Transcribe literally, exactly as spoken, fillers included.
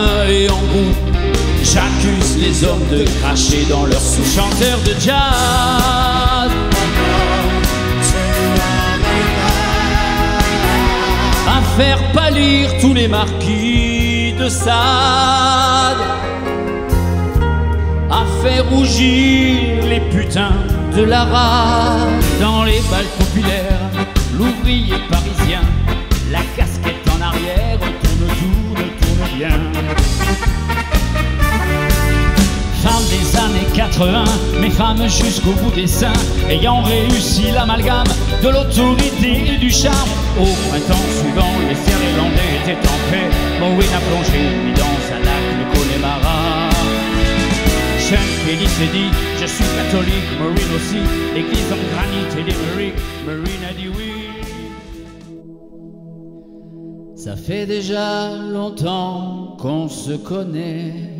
main et en bout. J'accuse les hommes de cracher dans leur sou. Chanteur de jazz, à faire pâlir tous les marquis de Sade, à faire rougir les putains de la rade. Dans les balles populaires, l'ouvrier parisien, la casquette en arrière, tourne, tourne, tourne bien. Femme des années quatre-vingt, mes femmes jusqu'au bout des seins, ayant réussi l'amalgame de l'autorité et du charme. Au printemps suivant, les serres irlandais étaient en paix. Moïse a plongé dans un lac, le Connemara. Félix a dit, je suis catholique, Marine aussi, l'église en granit et d'Emerique. Marine a dit oui. Ça fait déjà longtemps qu'on se connaît.